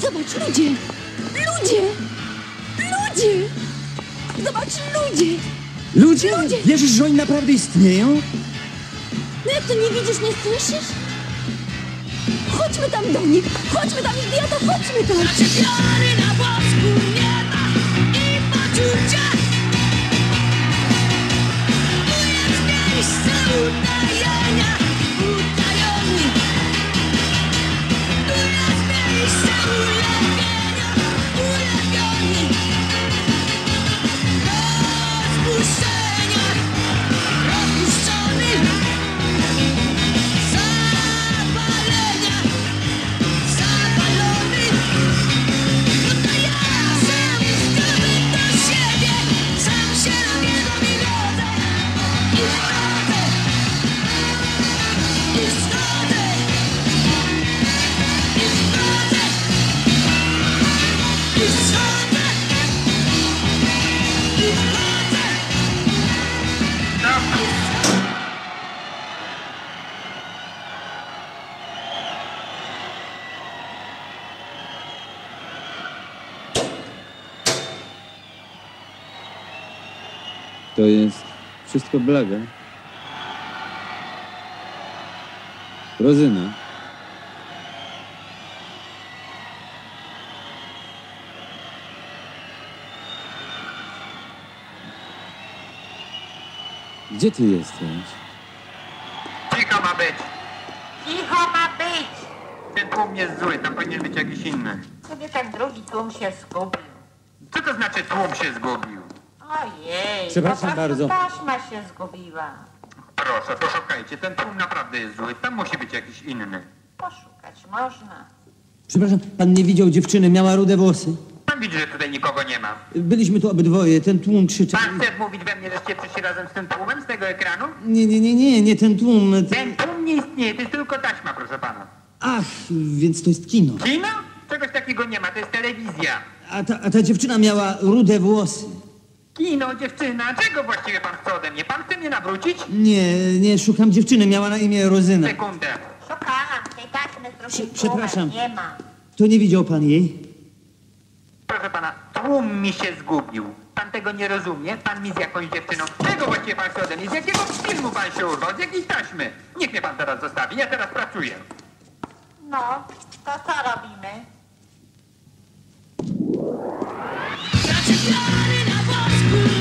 Zobacz, ludzie! Ludzie! Ludzie! Zobacz, ludzie! Ludzie? Ludzie! Wierzysz, że oni naprawdę istnieją? No jak to nie widzisz, nie słyszysz? Chodźmy tam do nich! Chodźmy tam, idiota! Chodźmy tam! Zaczepiony na bosku nie ma i poczucia! Tu jest miejsce utajenia, utajony! Tu jest miejsce ulepienia, ulepiony! Rozpuszczenia, rozpuszczony! To jest wszystko blaga. Rozyna. Gdzie ty jesteś? Cicho ma być! Cicho ma być! Ten tłum jest zły, tam powinien być jakiś inny. Sobie ten drugi tłum się zgubił. Co to znaczy tłum się zgubił? Ojej, przepraszam bardzo. Taśma się zgubiła. Proszę, poszukajcie, ten tłum naprawdę jest zły. Tam musi być jakiś inny. Poszukać można. Przepraszam, pan nie widział dziewczyny, miała rude włosy. Pan widzi, że tutaj nikogo nie ma. Byliśmy tu obydwoje, ten tłum krzyczał. Pan chce mówić we mnie, żeście przyszli razem z tym tłumem, z tego ekranu? Nie, ten tłum... Ten tłum nie istnieje, to jest tylko taśma, proszę pana. Ach, więc to jest kino. Kino? Czegoś takiego nie ma, to jest telewizja. A ta dziewczyna miała rude włosy. Kino, dziewczyna, czego właściwie pan chce ode mnie? Pan chce mnie nawrócić? Nie, szukam dziewczyny, miała na imię Rozyna. Sekundę. Szukałam tej taśmy z drugim tłumem, nie ma. To nie widział pan jej? Proszę pana, tłum mi się zgubił. Pan tego nie rozumie? Pan mi z jakąś dziewczyną. Czego właściwie pan chce ode mnie? Z jakiego filmu pan się urwał? Z jakiej taśmy? Niech mnie pan teraz zostawi, ja teraz pracuję. No, to co robimy? Zaczepiony na bosku!